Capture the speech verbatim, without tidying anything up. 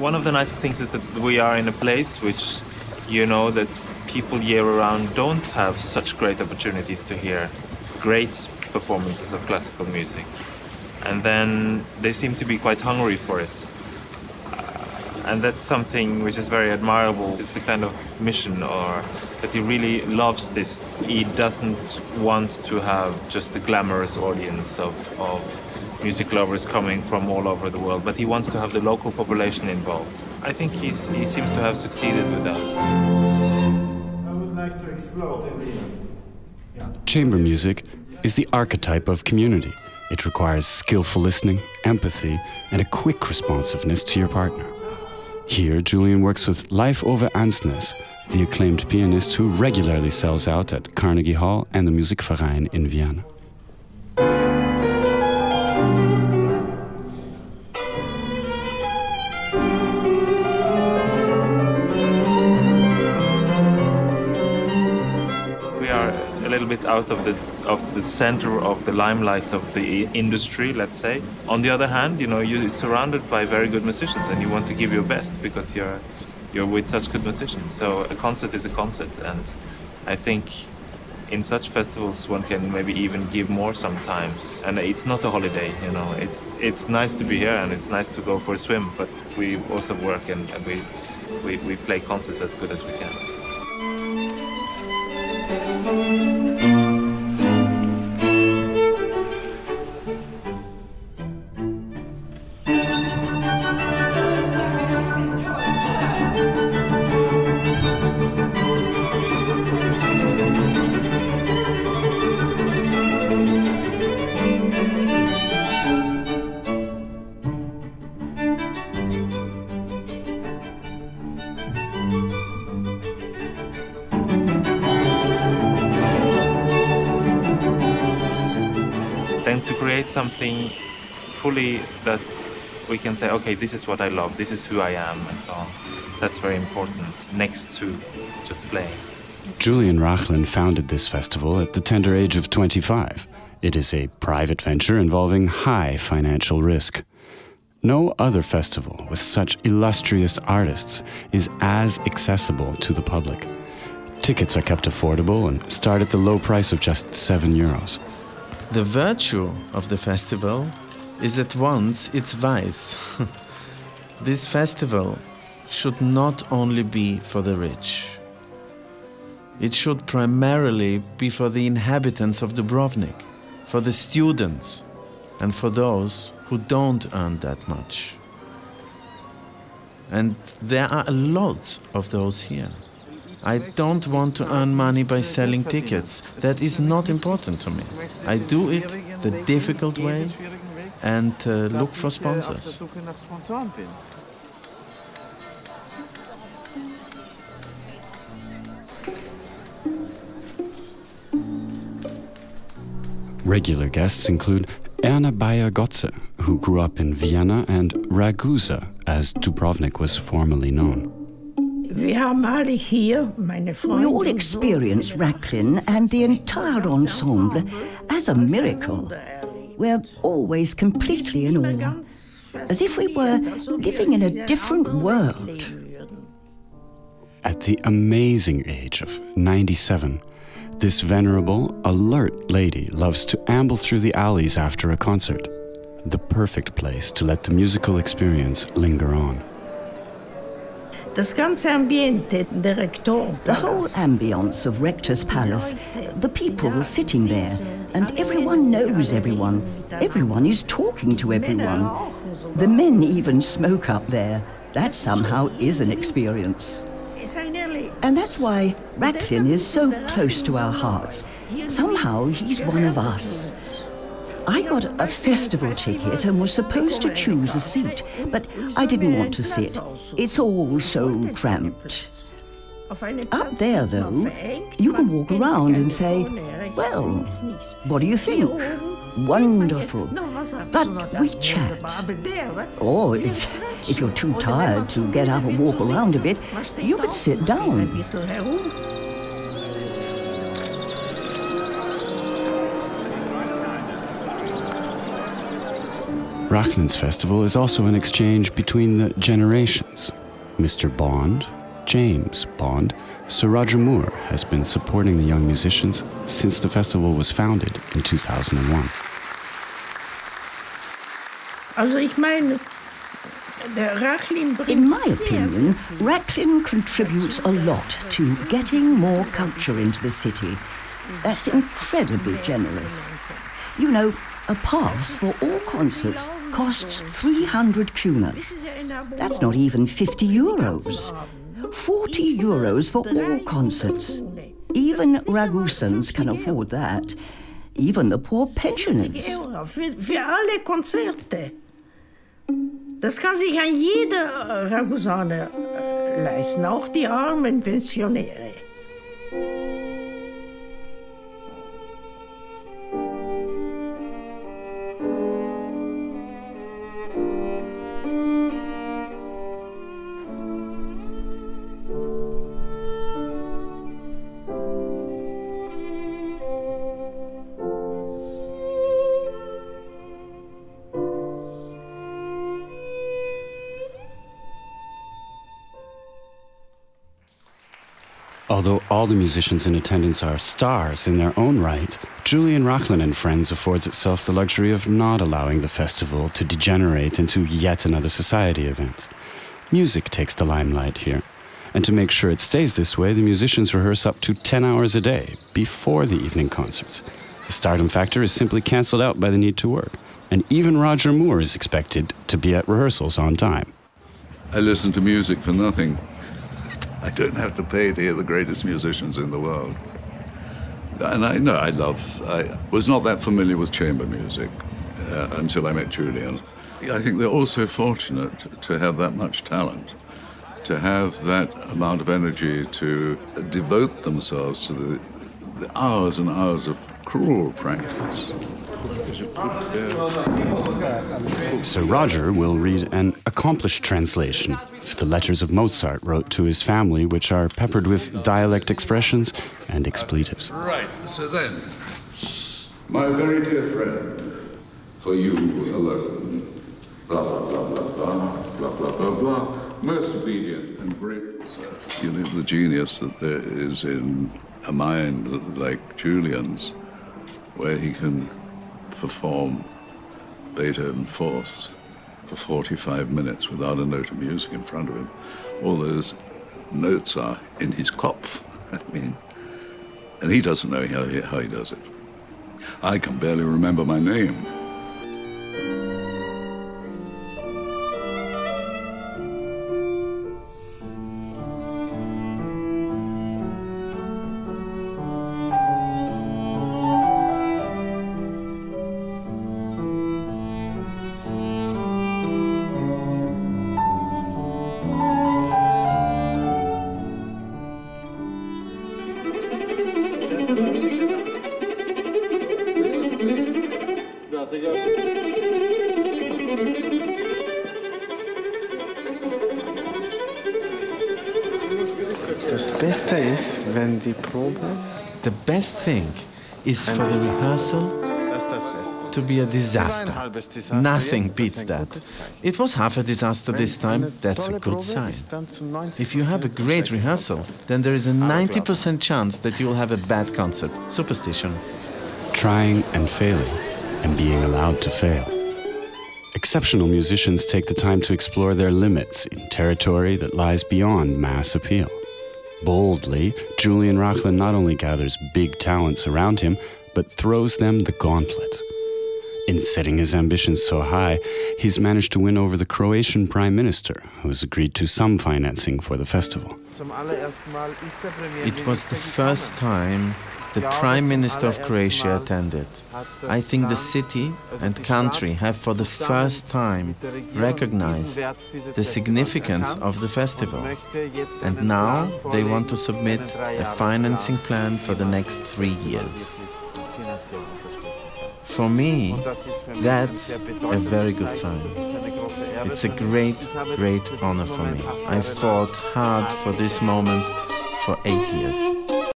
One of the nicest things is that we are in a place which, you know, that people year-round don't have such great opportunities to hear great performances of classical music. And then they seem to be quite hungry for it. And that's something which is very admirable. It's a kind of mission, or that he really loves this. He doesn't want to have just a glamorous audience of, of music lovers coming from all over the world, but he wants to have the local population involved. I think he's, he seems to have succeeded with that. I would like to explode in the end. Yeah. Chamber music is the archetype of community. It requires skillful listening, empathy, and a quick responsiveness to your partner. Here, Julian works with Life Over Ansnes, the acclaimed pianist who regularly sells out at Carnegie Hall and the Musikverein in Vienna. We are a little bit out of the of the center of the limelight of the industry, let's say. On the other hand, you know, you're surrounded by very good musicians and you want to give your best because you're you're with such good musicians. So a concert is a concert, and I think in such festivals one can maybe even give more sometimes. And it's not a holiday, you know. It's it's nice to be here and it's nice to go for a swim, but we also work and, and we, we, we play concerts as good as we can. And to create something fully that we can say, okay, this is what I love, this is who I am, and so on. That's very important, next to just playing. Julian Rachlin founded this festival at the tender age of twenty-five. It is a private venture involving high financial risk. No other festival with such illustrious artists is as accessible to the public. Tickets are kept affordable and start at the low price of just seven euros. The virtue of the festival is at once its vice. This festival should not only be for the rich. It should primarily be for the inhabitants of Dubrovnik, for the students, and for those who don't earn that much. And there are lots of those here. I don't want to earn money by selling tickets. That is not important to me. I do it the difficult way and uh, look for sponsors. Regular guests include Erna Bayer-Gotze, who grew up in Vienna, and Ragusa, as Dubrovnik was formerly known. We all experience Rachlin and the entire ensemble as a miracle. We're always completely in awe, as if we were living in a different world. At the amazing age of ninety-seven, this venerable, alert lady loves to amble through the alleys after a concert, the perfect place to let the musical experience linger on. The whole ambience of Rector's Palace, the people sitting there, and everyone knows everyone. Everyone is talking to everyone. The men even smoke up there. That somehow is an experience. And that's why Rachlin is so close to our hearts. Somehow he's one of us. I got a festival ticket and was supposed to choose a seat, but I didn't want to sit. It's all so cramped. Up there, though, you can walk around and say, well, what do you think? Wonderful. But we chat. Or if, if you're too tired to get up and walk around a bit, you could sit down. Rachlin's festival is also an exchange between the generations. Mister Bond, James Bond, Sir Roger Moore has been supporting the young musicians since the festival was founded in two thousand one. In my opinion, Rachlin contributes a lot to getting more culture into the city. That's incredibly generous. You know, a pass for all concerts costs three hundred kunas. That's not even fifty euros. forty euros for all concerts. Even Ragusans can afford that. Even the poor pensioners. Das kann sich an jeder Ragusaner leisten, auch die armen Pensionäre. Although all the musicians in attendance are stars in their own right, Julian Rachlin and Friends affords itself the luxury of not allowing the festival to degenerate into yet another society event. Music takes the limelight here, and to make sure it stays this way, the musicians rehearse up to ten hours a day before the evening concerts. The stardom factor is simply cancelled out by the need to work, and even Roger Moore is expected to be at rehearsals on time. I listen to music for nothing. I don't have to pay to hear the greatest musicians in the world. And I know I love, I was not that familiar with chamber music uh, until I met Julian. I think they're also fortunate to have that much talent, to have that amount of energy to devote themselves to the, the hours and hours of cruel practice. Sir Roger will read an accomplished translation of the letters of Mozart wrote to his family, which are peppered with dialect expressions and expletives. Right, so then, my very dear friend, for you alone, blah, blah, blah, blah, blah, blah, blah, blah, most obedient and grateful sir. You know, the genius that there is in a mind like Julian's, where he can perform Beethoven Fourths for forty-five minutes without a note of music in front of him. All those notes are in his kopf. I mean, and he doesn't know how he, how he does it. I can barely remember my name. Das Beste ist, wenn die Probe. The best thing is for the rehearsal to be a disaster. Nothing beats that. It was half a disaster this time. That's a good sign. If you have a great rehearsal, then there is a ninety percent chance that you will have a bad concert. Superstition. Trying and failing, and being allowed to fail. Exceptional musicians take the time to explore their limits in territory that lies beyond mass appeal. Boldly, Julian Rachlin not only gathers big talents around him, but throws them the gauntlet. In setting his ambitions so high, he's managed to win over the Croatian Prime Minister, who has agreed to some financing for the festival. It was the first time the Prime Minister of Croatia attended. I think the city and country have for the first time recognized the significance of the festival. And now they want to submit a financing plan for the next three years. For me, that's a very good sign. It's a great, great honor for me. I fought hard for this moment for eight years.